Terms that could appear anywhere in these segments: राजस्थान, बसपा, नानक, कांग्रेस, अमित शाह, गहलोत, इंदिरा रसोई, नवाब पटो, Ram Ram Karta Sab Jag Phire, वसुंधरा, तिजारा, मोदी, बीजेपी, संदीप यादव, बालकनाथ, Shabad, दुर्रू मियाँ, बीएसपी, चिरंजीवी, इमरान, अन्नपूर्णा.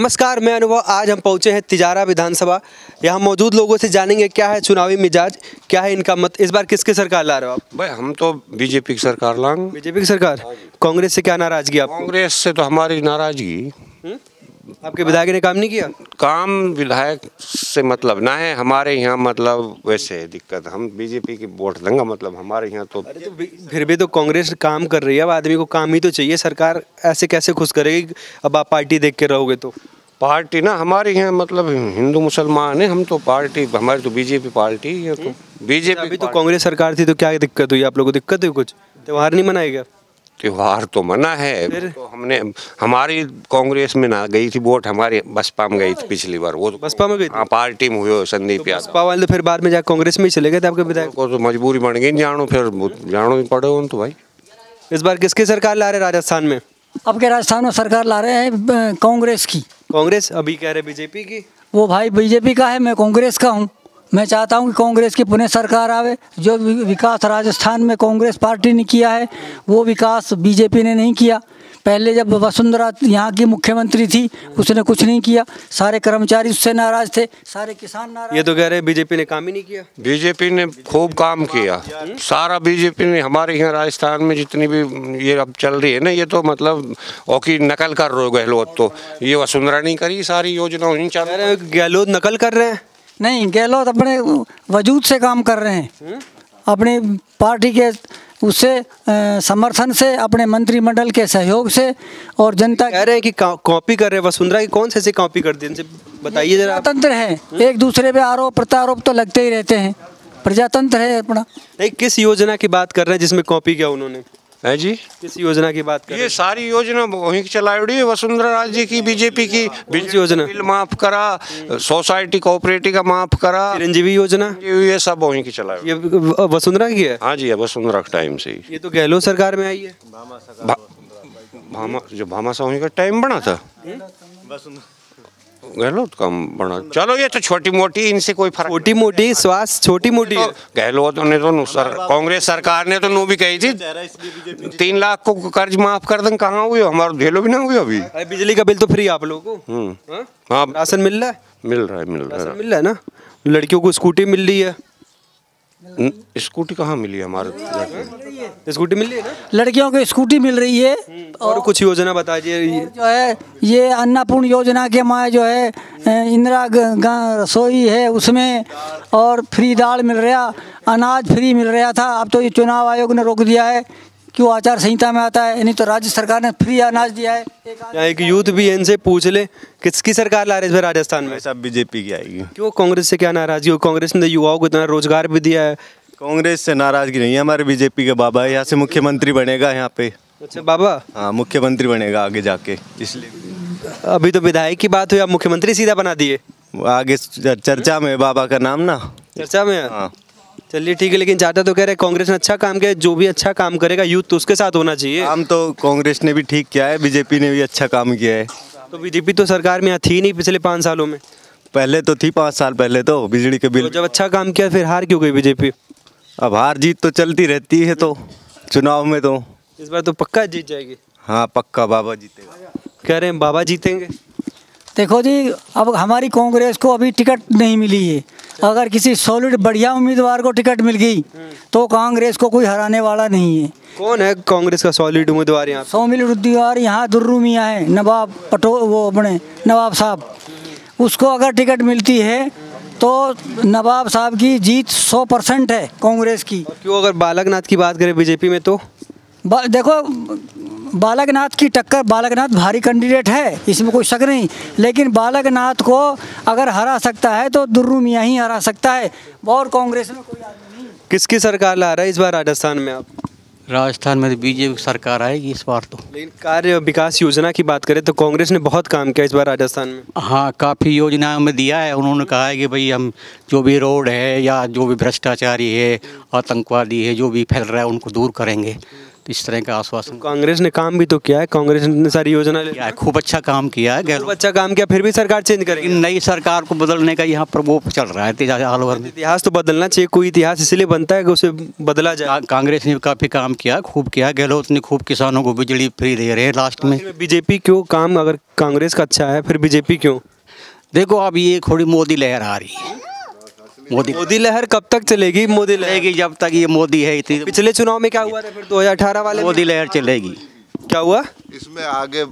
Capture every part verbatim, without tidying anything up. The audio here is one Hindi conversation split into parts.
नमस्कार, मैं अनुभव। आज हम पहुंचे हैं तिजारा विधानसभा। यहाँ मौजूद लोगों से जानेंगे क्या है चुनावी मिजाज, क्या है इनका मत। इस बार किसकी सरकार ला रहे हो आप? भाई हम तो बीजेपी की सरकार लाएंगे। बीजेपी की सरकार। कांग्रेस से क्या नाराजगी आप? कांग्रेस से तो हमारी नाराजगी, आपके विधायक ने काम नहीं किया। काम विधायक से मतलब ना है हमारे यहाँ, मतलब वैसे दिक्कत। हम बीजेपी की वोट देंगे, मतलब हमारे यहाँ तो, तो फिर भी तो कांग्रेस काम कर रही है। अब आदमी को काम ही तो चाहिए, सरकार ऐसे कैसे खुश करेगी? अब आप पार्टी देख के रहोगे तो पार्टी ना हमारे यहाँ, मतलब हिंदू मुसलमान है हम तो, पार्टी हमारी तो बीजेपी पार्टी है। तो बीजेपी तो कांग्रेस सरकार थी तो क्या दिक्कत हुई आप लोगों को? दिक्कत हुई कुछ? त्यौहार नहीं मनाएगा? त्यौहार तो मना है। तो हमने हमारी कांग्रेस में ना गई थी वोट, हमारी बसपा में गई थी पिछली बार। वो तो बसपा में गई थी, पार्टी में हुई संदीप यादव। बसपा वाले फिर बाद में जाकर कांग्रेस में ही चले गए थे आपके विधायक। तो मजबूरी बन गई, जानो फिर जानो ही पड़े उन। तो भाई इस बार किसकी सरकार ला रहे राजस्थान में? आपके राजस्थान में सरकार ला रहे हैं कांग्रेस की। कांग्रेस अभी कह रहे बीजेपी की। वो भाई बीजेपी का है, मैं कांग्रेस का हूँ। मैं चाहता हूं कि कांग्रेस की पुनः सरकार आवे। जो विकास राजस्थान में कांग्रेस पार्टी ने किया है वो विकास बीजेपी ने नहीं किया। पहले जब वसुंधरा यहाँ की मुख्यमंत्री थी उसने कुछ नहीं किया, सारे कर्मचारी उससे नाराज थे, सारे किसान नाराज। ये तो कह रहे हैं बीजेपी ने काम ही नहीं किया। बीजेपी ने खूब काम किया सारा। बीजेपी ने हमारे यहाँ राजस्थान में जितनी भी ये अब चल रही है ना, ये तो मतलब ओकी नकल कर रहे हो गहलोत। तो ये वसुंधरा नहीं करी, सारी योजना नहीं चल रही है। गहलोत नकल कर रहे हैं? नहीं, गहलोत अपने वजूद से काम कर रहे हैं, अपने पार्टी के उससे समर्थन से, अपने मंत्रिमंडल के सहयोग से। और जनता कह रहे हैं कि कॉपी कर रहे हैं वसुंधरा की। कौन से से कॉपी कर दी इनसे बताइए जरा। प्रजातंत्र है, एक दूसरे पे आरोप प्रत्यारोप तो लगते ही रहते हैं, प्रजातंत्र है अपना। नहीं, किस योजना की बात कर रहे हैं जिसमें कॉपी किया उन्होंने? है जी, किस योजना की बात कर? ये सारी योजना वहीं चलाई हुई है वसुंधरा राजे की, बीजेपी की। बीजेपी योजना बिल माफ करा, सोसाइटी कोऑपरेटिव का माफ करा, चिरंजीवी योजना, ये सब वहीं की चलाई। ये वसुंधरा की है? हाँ जी, वसुंधरा के टाइम से। ये तो गहलोत सरकार में आई है। भामा जो भामा सा वहीं का टाइम बना था, गहलोत कम बना। चलो ये तो छोटी मोटी, इनसे कोई फर्क। छोटी मोटी स्वास्थ्य, छोटी मोटी तो गहलोत ने तो सर, कांग्रेस सरकार ने तो नो भी कही थी तीन लाख को कर्ज माफ कर दें। कहाँ हुई हमारे ढेलो भी ना हुई। अभी बिजली का बिल तो फ्री आप लोगों को। हाँ, राशन मिल रहा है? मिल रहा है, मिल रहा है, मिल रहा है ना। लड़कियों को स्कूटी मिल रही है। स्कूटी कहाँ मिली हमारे? स्कूटी मिल रही है, लड़कियों को स्कूटी मिल रही है। और, और कुछ योजना बता बताइए। जो है ये अन्नपूर्णा योजना के माए जो है इंदिरा रसोई है उसमें, और फ्री दाल मिल रहा, अनाज फ्री मिल रहा था। अब तो ये चुनाव आयोग ने रोक दिया है, क्यों? आचार संहिता में आता है। नहीं तो राज्य सरकार ने फ्री अनाज दिया है। एक यूथ भी इनसे पूछ ले किसकी सरकार ला रही है राजस्थान में? सब बीजेपी की आएगी। क्यों? कांग्रेस से क्या नाराजगी? कांग्रेस ने युवाओं को इतना रोजगार भी दिया है। कांग्रेस से नाराजगी नहीं है हमारे, बीजेपी का बाबा है। यहाँ से मुख्यमंत्री बनेगा यहाँ पे। अच्छा बाबा? हाँ, मुख्यमंत्री बनेगा आगे जाके। इसलिए अभी तो विधायक की बात हुई, आप मुख्यमंत्री सीधा बना दिए। आगे चर्चा में बाबा का नाम ना, चर्चा में। हाँ चलिए ठीक है। लेकिन चाहता तो कह रहे कांग्रेस ने अच्छा काम किया, जो भी अच्छा काम करेगा यूथ तो उसके साथ होना चाहिए। हम तो कांग्रेस ने भी ठीक किया है, बीजेपी ने भी अच्छा काम किया है। तो बीजेपी तो सरकार में यहाँ थी नहीं पिछले पाँच सालों में। पहले तो थी, पाँच साल पहले तो बिजली के बिल। तो जब अच्छा काम किया फिर हार क्यों गई बीजेपी? अब हार जीत तो चलती रहती है, तो चुनाव में तो इस बार तो पक्का जीत जाएगी। हाँ पक्का बाबा जीतेगा, कह रहे हैं बाबा जीतेंगे। देखो जी, अब हमारी कांग्रेस को अभी टिकट नहीं मिली है। अगर किसी सॉलिड बढ़िया उम्मीदवार को टिकट मिल गई तो कांग्रेस को कोई हराने वाला नहीं है। कौन है कांग्रेस का सॉलिड उम्मीदवार यहाँ? सॉलिड उम्मीदवार यहाँ दुर्रू मियाँ है, नवाब पटो वो अपने नवाब साहब। उसको अगर टिकट मिलती है तो नवाब साहब की जीत सौ परसेंट है कांग्रेस की। क्यों? अगर बालकनाथ की बात करें बीजेपी में तो बा, देखो बालकनाथ की टक्कर, बालकनाथ भारी कैंडिडेट है इसमें कोई शक नहीं। लेकिन बालकनाथ को अगर हरा सकता है तो दुर्रू मियाँ ही हरा सकता है, और कांग्रेस में कोई आदमी नहीं। किसकी सरकार ला रहा है इस बार राजस्थान में आप? राजस्थान में तो बीजेपी की सरकार आएगी इस बार तो। लेकिन कार्य विकास योजना की बात करें तो कांग्रेस ने बहुत काम किया इस बार राजस्थान में। हाँ, काफ़ी योजनाओं में दिया है। उन्होंने कहा है कि भाई हम जो भी रोड है या जो भी भ्रष्टाचारी है, आतंकवादी है, जो भी फैल रहा है उनको दूर करेंगे। इस तरह का आश्वासन। तो कांग्रेस ने काम भी तो किया है, कांग्रेस ने इतनी सारी योजना ले लिया, खूब अच्छा काम किया है, खूब अच्छा काम किया, फिर भी सरकार चेंज करेगी। नई सरकार को बदलने का यहाँ प्रकोप चल रहा है। इतिहास तो बदलना चाहिए, कोई इतिहास इसलिए बनता है कि उसे बदला जाए। कांग्रेस ने काफी काम किया, खूब किया, गहलोत ने खूब, किसानों को बिजली फ्री दे रहे हैं। लास्ट में बीजेपी क्यों? काम अगर कांग्रेस का अच्छा है फिर बीजेपी क्यों? देखो अब ये थोड़ी मोदी लहर आ रही है। मोदी मोदी लहर कब तक चलेगी? मोदी लहर जब तक ये मोदी है। इतनी पिछले चुनाव में क्या हुआ था? फिर दो हज़ार अठारह वाले मोदी लहर चलेगी। क्या हुआ इसमें? आगे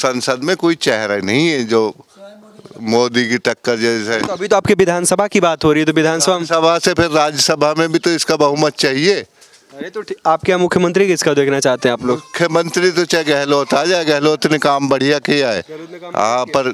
संसद में कोई चेहरा नहीं है जो मोदी की टक्कर जैसे। तो अभी तो आपके विधानसभा की बात हो रही है, तो विधानसभा से फिर राज्यसभा में भी तो इसका बहुमत चाहिए। अरे तो आप क्या मुख्यमंत्री किसका देखना चाहते हैं आप लोग? मुख्यमंत्री तो चाहे गहलोत आ जाए, गहलोत ने काम बढ़िया किया है। हाँ, पर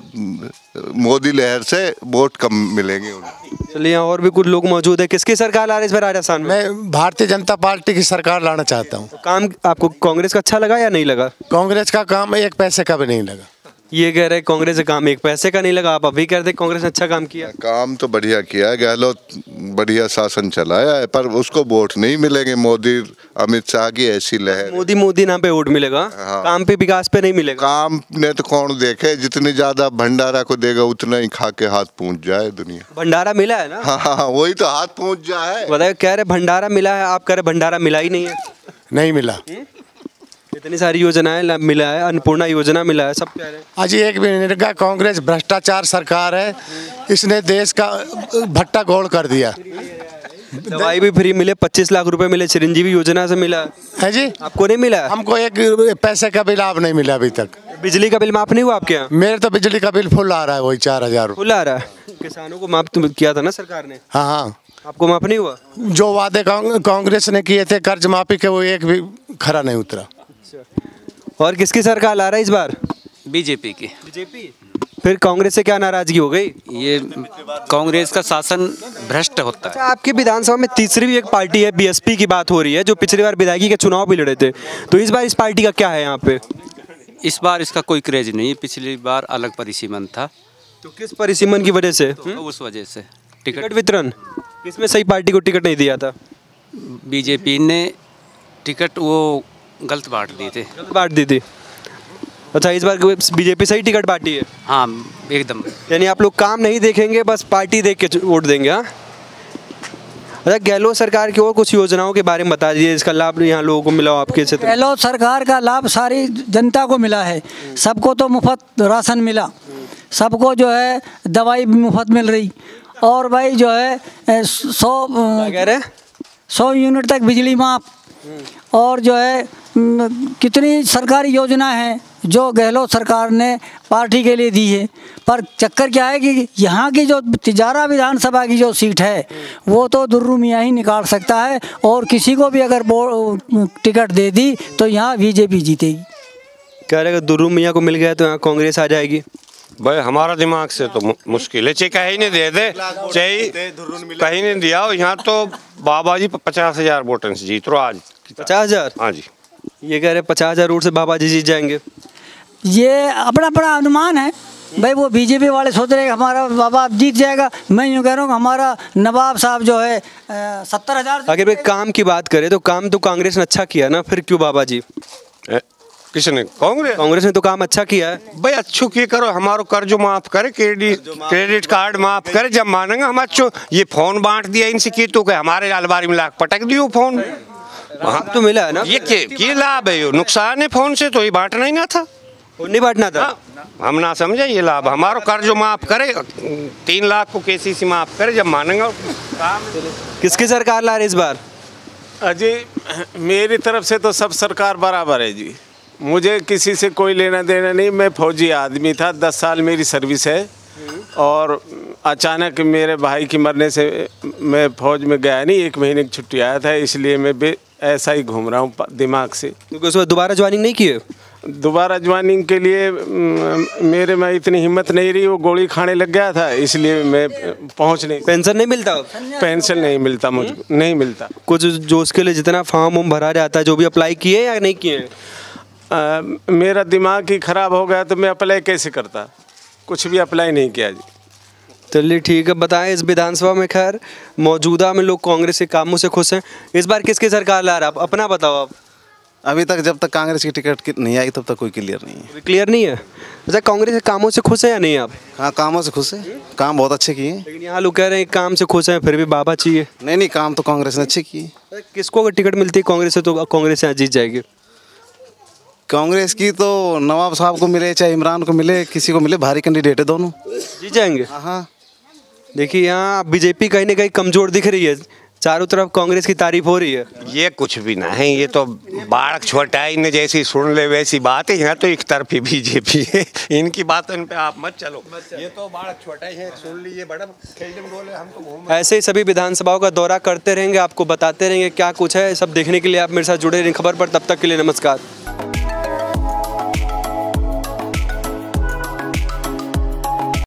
मोदी लहर से वोट कम मिलेंगे उन्हें। चलिए, और भी कुछ लोग मौजूद है। किसकी सरकार ला रही है इस बार राजस्थान में? मैं भारतीय जनता पार्टी की सरकार लाना चाहता हूँ। तो काम आपको कांग्रेस का अच्छा लगा या नहीं लगा? कांग्रेस का काम एक पैसे का भी नहीं लगा। ये कह रहे कांग्रेस का काम एक पैसे का नहीं लगा, आप अभी कह रहे कांग्रेस ने अच्छा काम किया। काम तो बढ़िया किया है, गहलोत बढ़िया शासन चलाया है, पर उसको वोट नहीं मिलेंगे। मोदी अमित शाह की ऐसी लहर, मोदी मोदी नाम पे वोट मिलेगा। हाँ। काम पे, विकास पे नहीं मिलेगा। काम ने तो कौन देखे, जितने ज्यादा भंडारा को देगा उतना ही खा के हाथ पहुँच जाए दुनिया। भंडारा मिला है ना? हाँ, वही तो, हाथ पहुँच जाए। बताए कह रहे भंडारा मिला है, आप कह रहे भंडारा मिला ही नहीं है। नहीं मिला, इतनी सारी योजनाएं मिला है, अन्नपूर्णा योजना मिला है, सब कह रहे हैं। आज एक मिनट का कांग्रेस भ्रष्टाचार सरकार है, इसने देश का भट्टा गोल कर दिया। दवाई भी फ्री मिले, पच्चीस लाख रुपए मिले, चिरंजीवी योजना से मिला है जी। आपको नहीं मिला? हमको एक पैसे का बिल आप नहीं मिला अभी तक। बिजली का बिल माफ नहीं हुआ आपके यहाँ? मेरे तो बिजली का बिल फुल आ रहा है, वही चार हजार फुल आ रहा है। किसानों को माफ किया था ना सरकार ने। हाँ हाँ, आपको माफ नहीं हुआ? जो वादे कांग्रेस ने किए थे कर्ज माफी के, वो एक भी खरा नहीं उतरा। और किसकी सरकार ला रहा है इस बार? बीजेपी की। बीजेपी? फिर कांग्रेस से क्या नाराजगी हो गई? ये कांग्रेस का शासन भ्रष्ट होता है। अच्छा, आपकी विधानसभा में तीसरी भी एक पार्टी है, बीएसपी की बात हो रही है, जो पिछली बार विधायकी के चुनाव भी लड़े थे, तो इस बार इस पार्टी का क्या है यहाँ पे? इस बार इसका कोई क्रेज नहीं है, पिछली बार अलग परिसीमन था। तो किस परिसीमन की वजह से? तो उस वजह से टिकट वितरण, इसमें सही पार्टी को टिकट नहीं दिया था बीजेपी ने, टिकट वो गलत बांट दी थी। गलत बांट दी थी। अच्छा, इस बार बीजेपी सही टिकट बांटी है? हाँ, एकदम। यानी आप लोग काम नहीं देखेंगे, बस पार्टी देख के वोट देंगे। हाँ। अच्छा, गहलोत सरकार की और कुछ योजनाओं के बारे में बता दीजिए, इसका लाभ यहाँ लोगों को मिला हो आपके क्षेत्र? गहलोत सरकार का लाभ सारी जनता को मिला है। सबको तो मुफ्त राशन मिला, सबको जो है दवाई मुफ्त मिल रही, और भाई जो है सौ कह रहे सौ यूनिट तक बिजली माफ, और जो है कितनी सरकारी योजना है जो गहलोत सरकार ने पार्टी के लिए दी है। पर चक्कर क्या है कि यहाँ की जो तिजारा विधानसभा की जो सीट है वो तो दुर्रू मियाँ ही निकाल सकता है, और किसी को भी अगर टिकट दे दी तो यहाँ बीजेपी जीतेगी। कह रहे दुर्रू मियाँ को मिल गया तो यहाँ कांग्रेस आ जाएगी। भाई हमारा दिमाग से तो मुश्किल है, चाहे कहीं नहीं दे दे, चाहे कहीं नहीं दिया। यहाँ तो बाबा जी पचास हजार वोटों से जीत रो आज। पचास हजार? हाँ जी। ये कह रहे पचास हजार वोट से बाबा जी जीत जाएंगे, ये अपना अपना अनुमान है भाई। वो बीजेपी वाले सोच रहे हमारा बाबा जीत जाएगा, मैं यूँ कह रहा हूँ हमारा नवाब साहब जो है सत्तर हजार। अगर भाई काम की बात करें तो काम तो कांग्रेस ने अच्छा किया ना, फिर क्यों बाबा जी? किसने? कांग्रेस। कांग्रेस ने तो काम अच्छा किया है भाई। अच्छो की करो, हमारो कर्ज माफ करे, क्रेडिट क्रेडिट कार्ड माफ करे, जब मानेंगे हम अच्छो। ये फोन बांट दिया इनसे की तो हमारे अलबारी में लाख पटक दियो फोन। हाँ तो मिला है ना, ये क्या लाभ है? ये नुकसान है फोन से, तो ये बांटना ही ना था, नहीं बांटना था। हम ना समझे ये लाभ, हमारो कर्ज माफ करे, तीन लाख को केसीसी माफ करे, जब मानेंगे। किसकी सरकार ला रही इस बार? अजय मेरी तरफ से तो सब सरकार बराबर है जी, मुझे किसी से कोई लेना देना नहीं। मैं फौजी आदमी था, दस साल मेरी सर्विस है, और अचानक मेरे भाई की मरने से मैं फौज में गया नहीं, एक महीने की छुट्टी आया था, इसलिए मैं बे ऐसा ही घूम रहा हूँ दिमाग से। क्योंकि उसमें दोबारा ज्वाइनिंग नहीं किए? दोबारा ज्वाइनिंग के लिए मेरे में इतनी हिम्मत नहीं रही, वो गोली खाने लग गया था, इसलिए मैं पहुँच नहीं। पेंशन नहीं मिलता? पेंशन नहीं मिलता, मुझे नहीं मिलता कुछ। जो उसके लिए जितना फॉर्म वॉर्म भरा जाता है, जो भी अप्लाई किए या नहीं किए? आ, मेरा दिमाग ही ख़राब हो गया, तो मैं अप्लाई कैसे करता, कुछ भी अप्लाई नहीं किया जी। चलिए ठीक है, बताएं इस विधानसभा में खैर मौजूदा में लोग कांग्रेस के कामों से खुश हैं। इस बार किसकी सरकार ला रहा है आप अपना बताओ? आप अभी तक जब तक कांग्रेस की टिकट नहीं आई तब तक कोई क्लियर नहीं है। क्लियर नहीं है। अच्छा, कांग्रेस के कामों से खुश है या नहीं आप? हाँ, कामों से खुश है, काम बहुत अच्छे किए। लेकिन यहाँ लोग कह रहे हैं काम से खुश हैं फिर भी बाबा चाहिए। नहीं नहीं, काम तो कांग्रेस ने अच्छे किए। किसको अगर टिकट मिलती है कांग्रेस से तो कांग्रेस यहाँ जीत जाएगी। कांग्रेस की तो नवाब साहब को मिले चाहे इमरान को मिले किसी को मिले, भारी कैंडिडेट है, दोनों जीत जाएंगे। हाँ, देखिए यहाँ बीजेपी कहीं ना कहीं कमजोर दिख रही है, चारों तरफ कांग्रेस की तारीफ हो रही है। ये कुछ भी ना है, ये तो बाढ़ छोटाई ने जैसी सुन ले वैसी बात है। यहाँ तो एक तरफी बीजेपी है, इनकी बात इन पे आप मत चलो, मत चलो। ये तो बाढ़ छोटाई है, सुन लीजिए, बड़ा खेलम गोल है, हम तो घूम। ऐसे ही सभी विधानसभाओं का दौरा करते रहेंगे, आपको बताते रहेंगे क्या कुछ है। सब देखने के लिए आप मेरे साथ जुड़े रहें खबर पर, तब तक के लिए नमस्कार।